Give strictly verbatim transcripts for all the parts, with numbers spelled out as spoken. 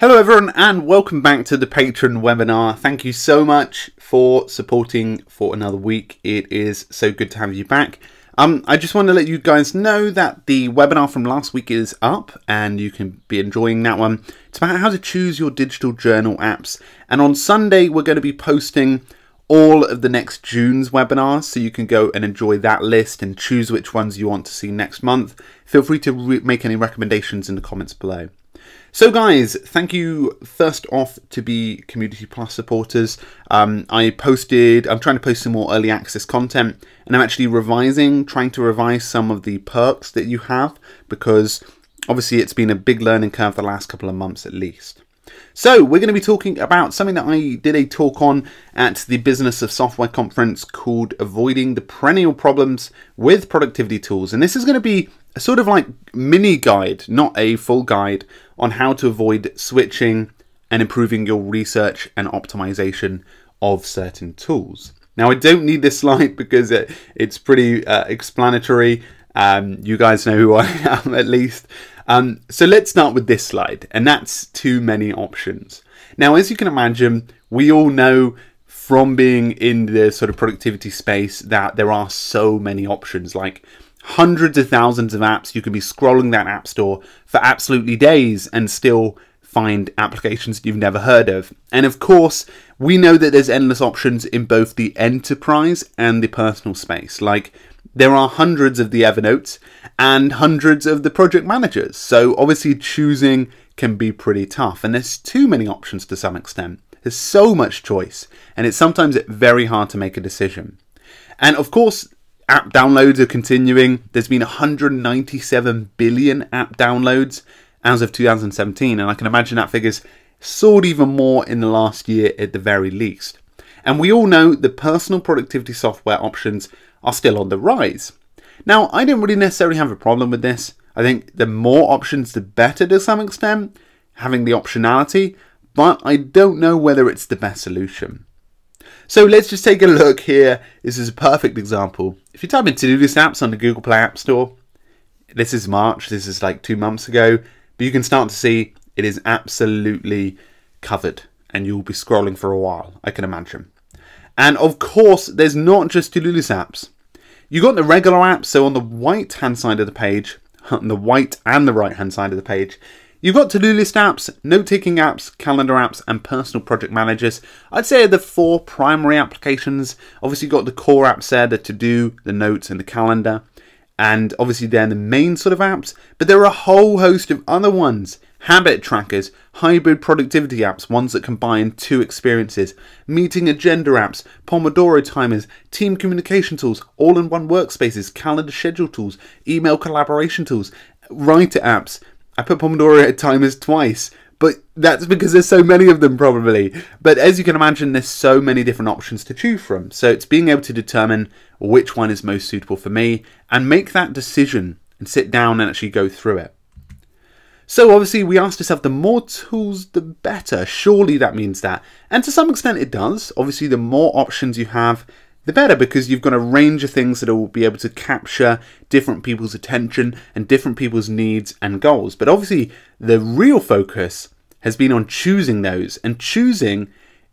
Hello everyone and welcome back to the Patreon webinar. Thank you so much for supporting for another week. It is so good to have you back. Um, I just want to let you guys know that the webinar from last week is up and you can be enjoying that one. It's about how to choose your digital journal apps. And on Sunday, we're going to be posting all of the next June's webinars, so you can go and enjoy that list and choose which ones you want to see next month. Feel free to re- make any recommendations in the comments below. So guys, thank you first off to be Community Plus supporters. Um, I posted, I'm trying to post some more early access content, and I'm actually revising, trying to revise some of the perks that you have, because obviously it's been a big learning curve the last couple of months at least. So we're going to be talking about something that I did a talk on at the Business of Software conference called Avoiding the Perennial Problems with Productivity Tools. And this is going to be a sort of like mini guide, not a full guide, on how to avoid switching and improving your research and optimization of certain tools. Now, I don't need this slide because it, it's pretty uh, explanatory. Um, you guys know who I am at least. Um, so let's start with this slide, and that's too many options. Now, as you can imagine, we all know from being in the sort of productivity space that there are so many options, like hundreds of thousands of apps. You can be scrolling that app store for absolutely days and still find applications you've never heard of. And of course, we know that there's endless options in both the enterprise and the personal space. Like, there are hundreds of the Evernotes and hundreds of the project managers. So obviously choosing can be pretty tough, and there's too many options to some extent. There's so much choice, and it's sometimes very hard to make a decision. And of course, app downloads are continuing. There's been one hundred ninety-seven billion app downloads as of two thousand seventeen, and I can imagine that figure's soared even more in the last year at the very least. And we all know the personal productivity software options are still on the rise. Now, I don't really necessarily have a problem with this. I think the more options, the better to some extent, having the optionality, but I don't know whether it's the best solution. So let's just take a look here. This is a perfect example. If you type in Todoist apps on the Google Play App Store, this is March, this is like two months ago, but you can start to see it is absolutely covered and you'll be scrolling for a while, I can imagine. And of course, there's not just to-do list apps. You got the regular apps, so on the right hand side of the page, on the white and the right hand side of the page, you've got to-do list apps, note-taking apps, calendar apps, and personal project managers. I'd say the four primary applications. Obviously you've got the core apps there, the to-do, the notes, and the calendar. And obviously they're the main sort of apps, but there are a whole host of other ones. Habit trackers, hybrid productivity apps, ones that combine two experiences, meeting agenda apps, Pomodoro timers, team communication tools, all-in-one workspaces, calendar schedule tools, email collaboration tools, writer apps. I put Pomodoro timers twice, but that's because there's so many of them probably. But as you can imagine, there's so many different options to choose from. So it's being able to determine which one is most suitable for me and make that decision and sit down and actually go through it. So obviously we asked ourselves, the more tools, the better. Surely that means that. And to some extent it does. Obviously the more options you have, the better, because you've got a range of things that will be able to capture different people's attention and different people's needs and goals. But obviously the real focus has been on choosing those, and choosing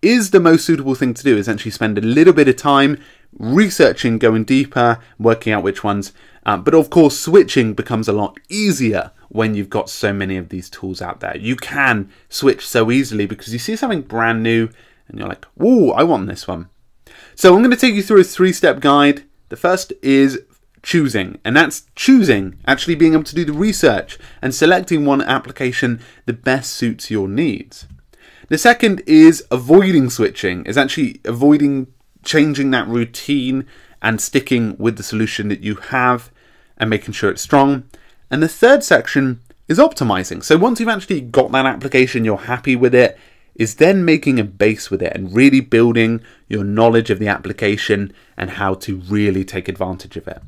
is the most suitable thing to do, is actually spend a little bit of time researching, going deeper, working out which ones. Um, but of course, switching becomes a lot easier when you've got so many of these tools out there. You can switch so easily because you see something brand new and you're like, "Ooh, I want this one." So I'm going to take you through a three-step guide. The first is choosing, and that's choosing, actually being able to do the research and selecting one application that best suits your needs. The second is avoiding switching, is actually avoiding changing that routine and sticking with the solution that you have and making sure it's strong. And the third section is optimizing. So once you've actually got that application, you're happy with it, is then making a base with it and really building your knowledge of the application and how to really take advantage of it.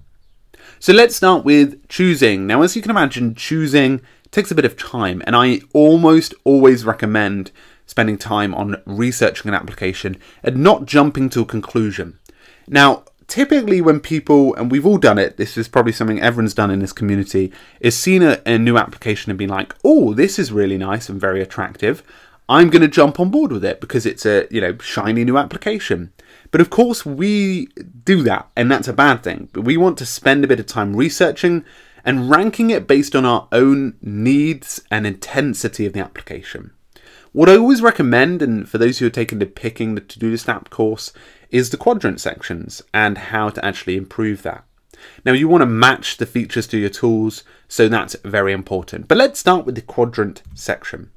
So let's start with choosing. Now, as you can imagine, choosing takes a bit of time, and I almost always recommend spending time on researching an application and not jumping to a conclusion. Now, Typically when people, and we've all done it, this is probably something everyone's done in this community, is seen a, a new application and been like, oh, this is really nice and very attractive. I'm going to jump on board with it because it's a, you know, shiny new application. But of course we do that, and that's a bad thing. But we want to spend a bit of time researching and ranking it based on our own needs and intensity of the application. What I always recommend, and for those who are taken to picking the Todoist app course, is the quadrant sections and how to actually improve that. Now you want to match the features to your tools, so that's very important. But let's start with the quadrant section.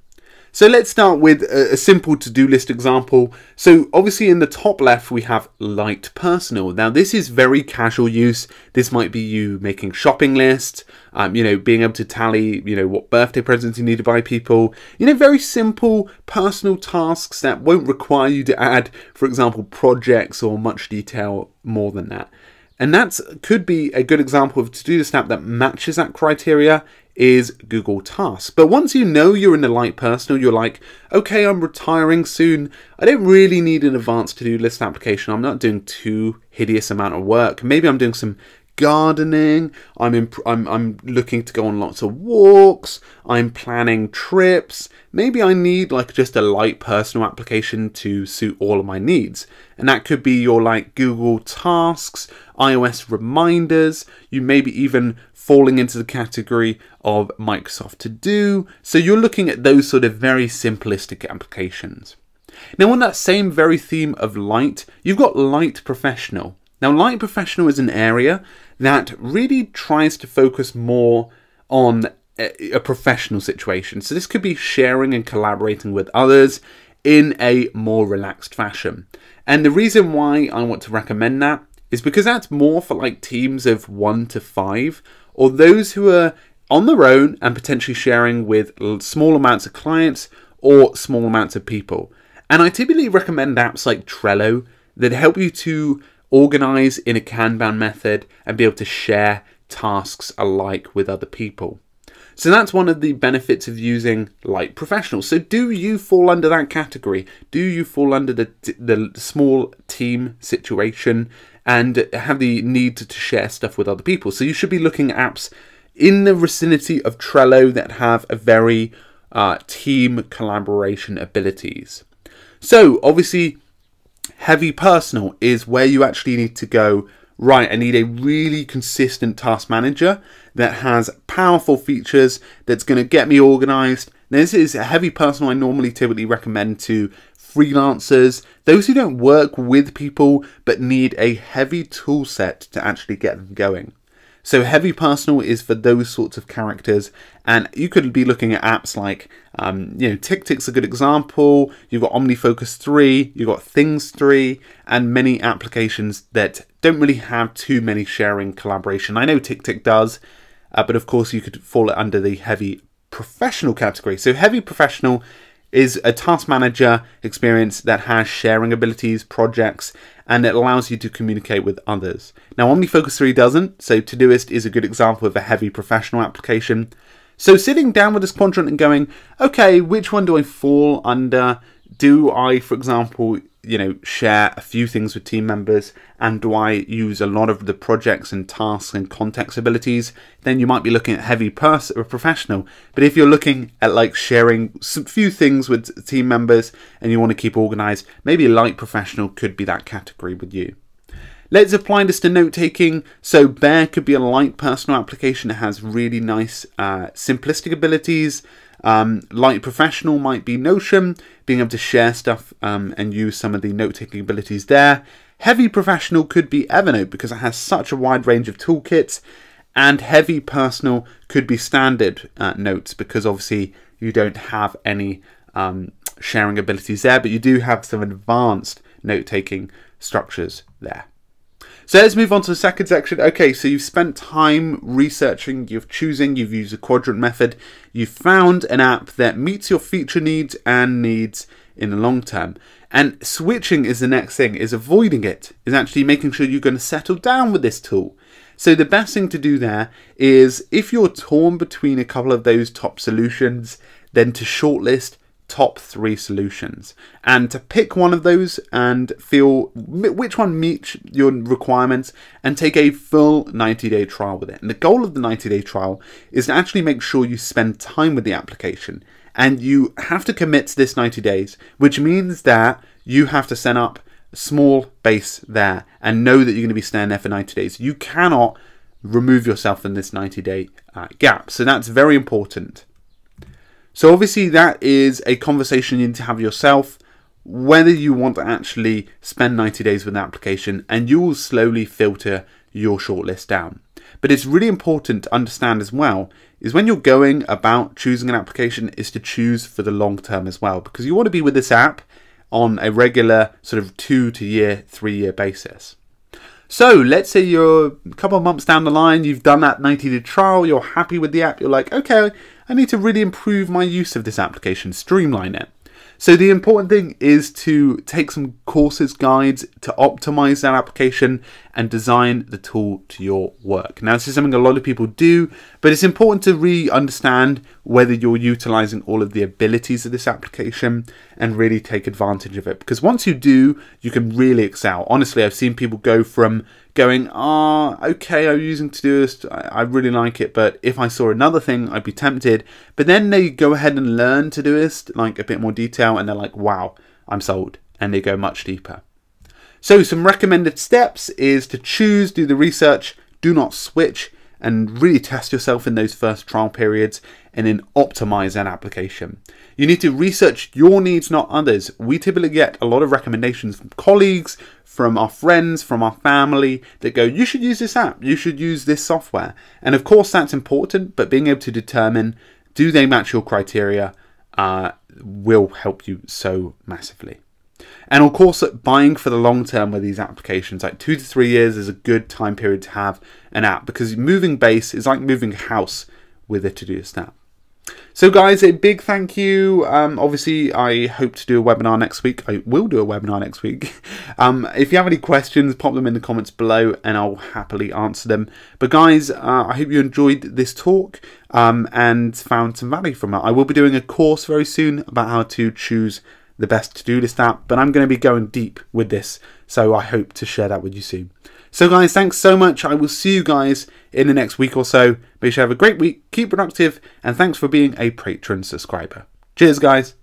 So let's start with a simple to-do list example. So obviously in the top left, we have light personal. Now this is very casual use. This might be you making shopping lists, um, you know, being able to tally, you know, what birthday presents you need to buy people, you know, very simple personal tasks that won't require you to add, for example, projects or much detail more than that. And that could be a good example of a Todoist app that matches that criteria is Google Tasks. But once you know you're in the light personal, you're like, okay, I'm retiring soon. I don't really need an advanced to-do list application. I'm not doing too hideous amount of work. Maybe I'm doing some gardening. I'm, imp I'm, I'm looking to go on lots of walks. I'm planning trips. Maybe I need like just a light personal application to suit all of my needs. And that could be your like Google Tasks, iOS reminders. You may be even falling into the category of Microsoft To Do. So you're looking at those sort of very simplistic applications. Now on that same very theme of light, you've got light professional. Now, light professional is an area that really tries to focus more on a professional situation. So this could be sharing and collaborating with others in a more relaxed fashion. And the reason why I want to recommend that is because that's more for like teams of one to five, or those who are on their own and potentially sharing with small amounts of clients or small amounts of people. And I typically recommend apps like Trello that help you to organize in a Kanban method and be able to share tasks alike with other people. So that's one of the benefits of using light professional. So do you fall under that category? Do you fall under the, the small team situation and have the need to share stuff with other people? So you should be looking at apps in the vicinity of Trello that have a very uh, team collaboration abilities. So obviously, heavy personal is where you actually need to go, right, I need a really consistent task manager that has powerful features that's going to get me organized. Now this is a heavy personal I normally typically recommend to freelancers, those who don't work with people but need a heavy tool set to actually get them going. So heavy personal is for those sorts of characters, and you could be looking at apps like, um, you know, Tick Tick's a good example. You've got OmniFocus three, you've got Things three, and many applications that don't really have too many sharing collaboration. I know Tick Tick does, uh, but of course you could fall under the heavy professional category. So heavy professional is a task manager experience that has sharing abilities, projects, and it allows you to communicate with others. Now OmniFocus three doesn't, so Todoist is a good example of a heavy professional application. So sitting down with this quadrant and going, okay, which one do I fall under? Do I, for example, you know, share a few things with team members, and do I use a lot of the projects and tasks and context abilities? Then you might be looking at heavy pers or professional. But if you're looking at like sharing some few things with team members and you want to keep organized, maybe light professional could be that category with you. Let's apply this to note-taking. So Bear could be a light personal application that has really nice uh, simplistic abilities. Um, light professional might be Notion, being able to share stuff um, and use some of the note-taking abilities there. Heavy professional could be Evernote because it has such a wide range of toolkits, and heavy personal could be standard uh, notes because obviously you don't have any um, sharing abilities there, but you do have some advanced note-taking structures there. So let's move on to the second section. Okay, so you've spent time researching, you've choosing, you've used a quadrant method, you've found an app that meets your feature needs and needs in the long term. And switching is the next thing, is avoiding it, is actually making sure you're going to settle down with this tool. So the best thing to do there is if you're torn between a couple of those top solutions, then to shortlist top three solutions, and to pick one of those and feel which one meets your requirements and take a full ninety day trial with it. And the goal of the ninety day trial is to actually make sure you spend time with the application, and you have to commit to this ninety days, which means that you have to set up a small base there and know that you're going to be staying there for ninety days. You cannot remove yourself from this ninety day uh, gap. So that's very important. So obviously that is a conversation you need to have yourself, whether you want to actually spend ninety days with an application, and you will slowly filter your shortlist down. But it's really important to understand as well is when you're going about choosing an application is to choose for the long term as well, because you want to be with this app on a regular sort of two to year, three year basis. So let's say you're a couple of months down the line, you've done that ninety day trial, you're happy with the app, you're like, okay, I need to really improve my use of this application, streamline it. So the important thing is to take some courses, guides to optimize that application and design the tool to your work. Now, this is something a lot of people do, but it's important to really understand whether you're utilizing all of the abilities of this application and really take advantage of it. Because once you do, you can really excel. Honestly, I've seen people go from going, ah, oh, okay, I'm using Todoist, I really like it, but if I saw another thing, I'd be tempted. But then they go ahead and learn Todoist, like a bit more detail, and they're like, wow, I'm sold. And they go much deeper. So some recommended steps is to choose, do the research, do not switch, and really test yourself in those first trial periods, and then optimize that application. You need to research your needs, not others. We typically get a lot of recommendations from colleagues, from our friends, from our family that go, you should use this app, you should use this software. And of course that's important, but being able to determine, do they match your criteria, uh, will help you so massively. And of course, buying for the long term with these applications, like two to three years is a good time period to have an app, because moving base is like moving a house with a Todoist app. So guys, a big thank you. Um, obviously, I hope to do a webinar next week. I will do a webinar next week. Um, if you have any questions, pop them in the comments below and I'll happily answer them. But guys, uh, I hope you enjoyed this talk um, and found some value from it. I will be doing a course very soon about how to choose the best Todoist app, but I'm going to be going deep with this, so I hope to share that with you soon. So guys, thanks so much. I will see you guys in the next week or so. Make sure you have a great week, keep productive, and thanks for being a Patreon subscriber. Cheers guys.